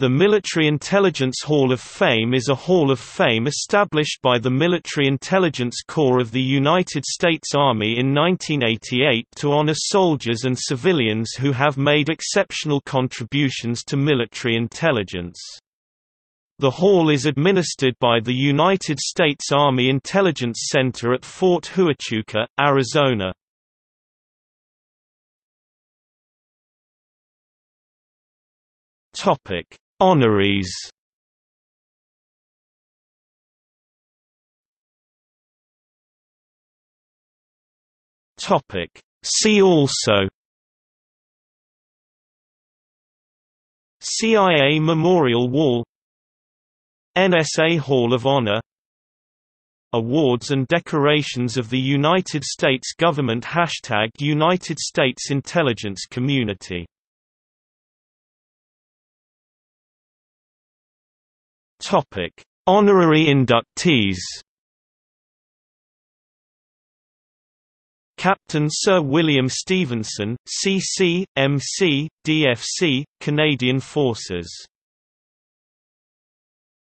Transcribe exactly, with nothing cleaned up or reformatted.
The Military Intelligence Hall of Fame is a Hall of Fame established by the Military Intelligence Corps of the United States Army in nineteen eighty-eight to honor soldiers and civilians who have made exceptional contributions to military intelligence. The hall is administered by the United States Army Intelligence Center at Fort Huachuca, Arizona. Honorees. See also: C I A Memorial Wall, N S A Hall of Honor, Awards and Decorations of the United States Government, hashtag United States Intelligence Community. Topic: Honorary inductees. Captain Sir William Stevenson, C C, M C, D F C, Canadian Forces.